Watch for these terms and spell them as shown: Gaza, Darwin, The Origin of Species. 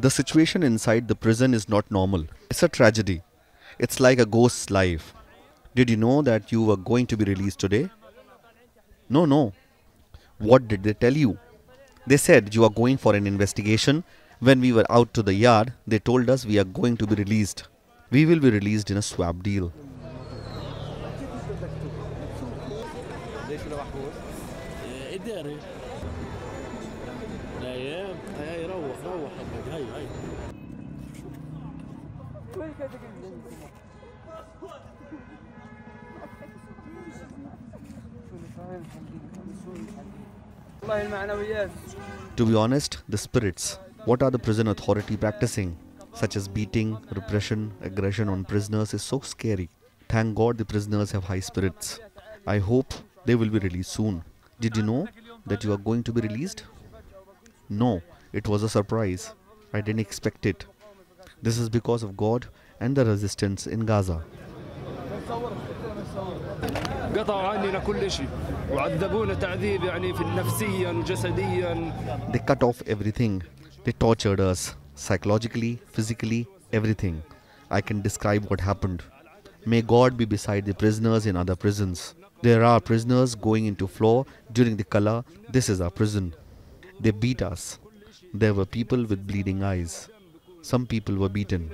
The situation inside the prison is not normal. It's a tragedy. It's like a ghost's life. Did you know that you were going to be released today? No. What did they tell you? They said you are going for an investigation. When we were out to the yard, they told us we are going to be released. We will be released in a swap deal. To be honest, the spirits. What are the prison authority practicing? Such as beating, repression, aggression on prisoners is so scary. Thank God the prisoners have high spirits. I hope they will be released soon. Did you know that you are going to be released? No, it was a surprise. I didn't expect it. This is because of God and the resistance in Gaza. They cut off everything. They tortured us. Psychologically, physically, everything. I can describe what happened. May God be beside the prisoners in other prisons. There are prisoners going into floor during the Kala. This is our prison. They beat us. There were people with bleeding eyes. Some people were beaten.